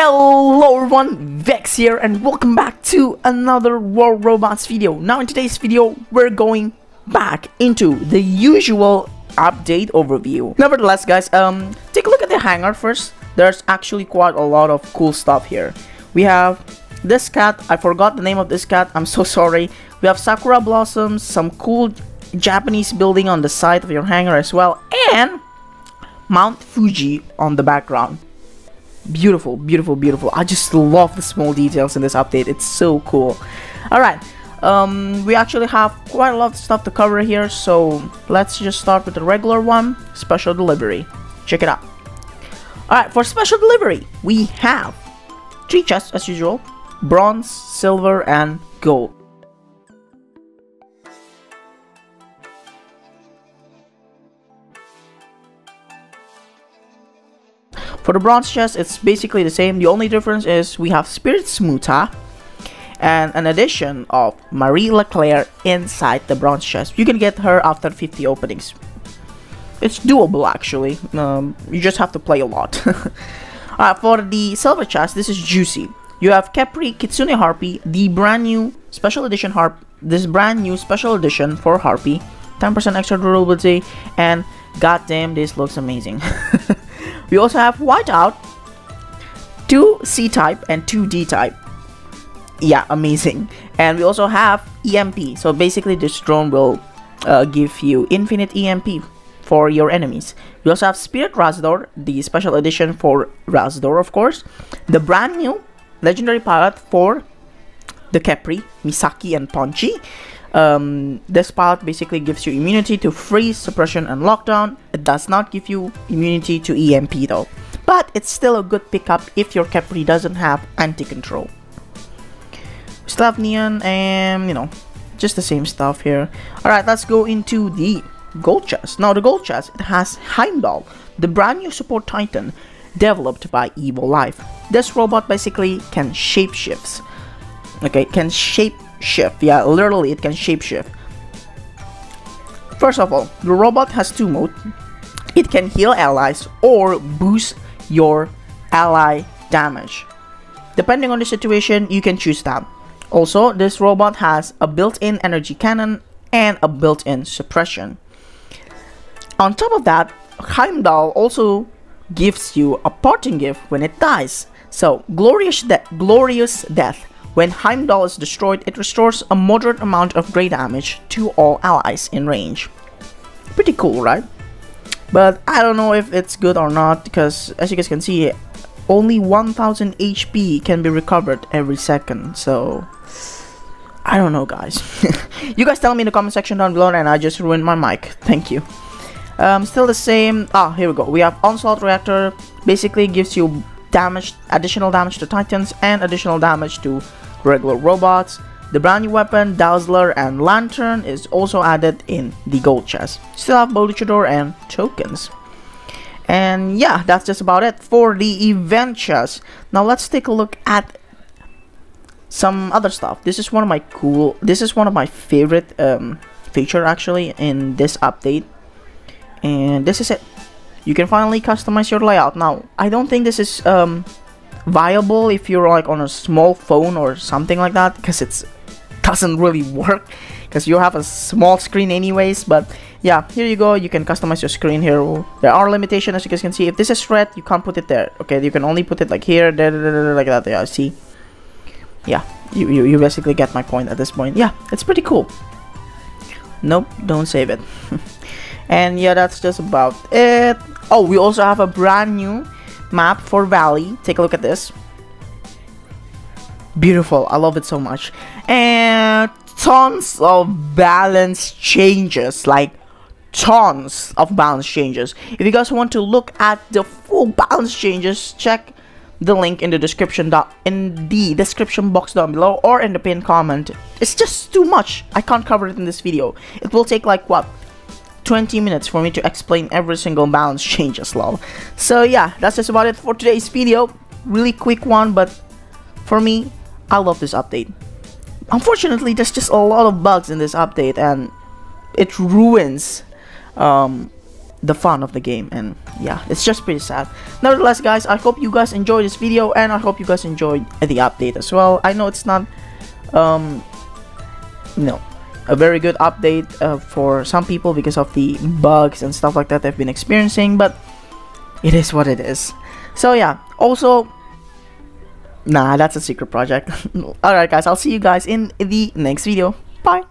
Hello everyone, Vex here and welcome back to another War Robots video. Now in today's video, we're going back into the usual update overview. Nevertheless guys, take a look at the hangar first. There's actually quite a lot of cool stuff here. We have this cat, I forgot the name of this cat, I'm so sorry. We have Sakura blossoms, some cool Japanese building on the side of your hangar as well, and Mount Fuji on the background. Beautiful, beautiful, beautiful. I just love the small details in this update. It's so cool. Alright, we actually have quite a lot of stuff to cover here, so let's just start with the regular one, special delivery. Check it out. Alright, for special delivery, we have 3 chests as usual, bronze, silver, and gold. For the bronze chest, it's basically the same. The only difference is we have Spirit Smuta and an addition of Marie LeClaire inside the bronze chest. You can get her after 50 openings. It's doable actually. You just have to play a lot. Alright, for the silver chest, this is juicy. You have Capri Kitsune Harpy, the brand new special edition harp. This brand new special edition for Harpy, 10% extra durability, and goddamn, this looks amazing. We also have Whiteout, 2 C-type and 2 D-type. Yeah, amazing. And we also have EMP. So basically this drone will give you infinite EMP for your enemies. We also have Spirit Razdor, the special edition for Razdor, of course. The brand new legendary pilot for the Capri, Misaki and Ponchi. This pilot basically gives you immunity to freeze, suppression, and lockdown. It does not give you immunity to EMP though, but it's still a good pickup if your Capri doesn't have anti-control. Slavnion and, you know, just the same stuff here. Alright, let's go into the gold chest. Now the gold chest, it has Heimdall, the brand new support titan developed by Evil Life. This robot basically can shapeshifts. Okay, can shape shift, yeah, literally it can shapeshift. First of all, the robot has 2 modes. It can heal allies or boost your ally damage. Depending on the situation, you can choose that. Also, this robot has a built-in energy cannon and a built-in suppression. On top of that, Heimdall also gives you a parting gift when it dies. So, glorious death. When Heimdall is destroyed, it restores a moderate amount of grey damage to all allies in range. Pretty cool, right? But I don't know if it's good or not, because as you guys can see, only 1000 HP can be recovered every second, so I don't know guys. You guys tell me in the comment section down below, and I just ruined my mic, thank you. Still the same, here we go, we have Onslaught Reactor, basically gives you damage, additional damage to titans and additional damage to regular robots. The brand new weapon Dazzler and Lantern is also added in the gold chest. Still have Bolichador and tokens, and yeah, that's just about it for the event chest. Now let's take a look at some other stuff. This is one of my favorite feature actually in this update, and this is it. You can finally customize your layout. Now, I don't think this is viable if you're like on a small phone or something like that, because it doesn't really work because you have a small screen anyways. But yeah, here you go. You can customize your screen here. There are limitations, as you guys can see. If this is red, you can't put it there. Okay, you can only put it like here, there, like that. Yeah, see? Yeah, you basically get my point at this point. Yeah, it's pretty cool. Nope, don't save it. And yeah, that's just about it. Oh, we also have a brand new map for Valley. Take a look at this. Beautiful. I love it so much. And tons of balance changes. Like, tons of balance changes. If you guys want to look at the full balance changes, check the link in the description box down below or in the pinned comment. It's just too much. I can't cover it in this video. It will take like, what, 20 minutes for me to explain every single balance changes, lol. So yeah, that's just about it for today's video. Really quick one, but for me, I love this update. Unfortunately, there's just a lot of bugs in this update, and it ruins the fun of the game, and yeah, it's just pretty sad. Nevertheless, guys, I hope you guys enjoyed this video, and I hope you guys enjoyed the update as well. I know it's not you know, a very good update for some people because of the bugs and stuff like that they've been experiencing, but it is what it is. So yeah, also, nah, that's a secret project. Alright guys, I'll see you guys in the next video. Bye!